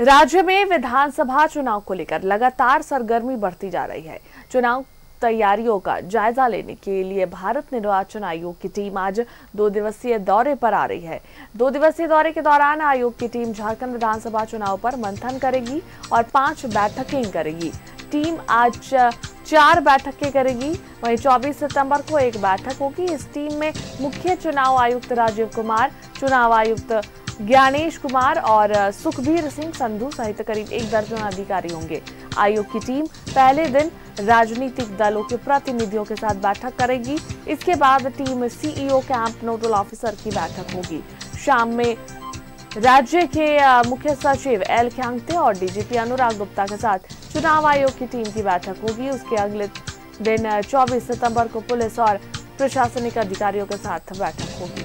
राज्य में विधानसभा चुनाव को लेकर लगातार सरगर्मी बढ़ती जा रही है। चुनाव तैयारियों का जायजा लेने के लिए भारत निर्वाचन आयोग की टीम आज 2 दिवसीय दौरे पर आ रही है। 2 दिवसीय दौरे के दौरान आयोग की टीम झारखंड विधानसभा चुनाव पर मंथन करेगी और 5 बैठकें करेगी। टीम आज 4 बैठकें करेगी, वहीं 24 सितंबर को एक बैठक होगी। इस टीम में मुख्य चुनाव आयुक्त राजीव कुमार, चुनाव आयुक्त ज्ञानेश कुमार और सुखबीर सिंह संधू सहित करीब 1 दर्जन अधिकारी होंगे। आयोग की टीम पहले दिन राजनीतिक दलों के प्रतिनिधियों के साथ बैठक करेगी। इसके बाद team CEO camp nodal officer की बैठक होगी। शाम में राज्य के मुख्य सचिव एल खांगते और डीजीपी अनुराग गुप्ता के साथ चुनाव आयोग की टीम की बैठक होगी। उसके अगले दिन 24 सितंबर को पुलिस और प्रशासनिक अधिकारियों के साथ बैठक होगी।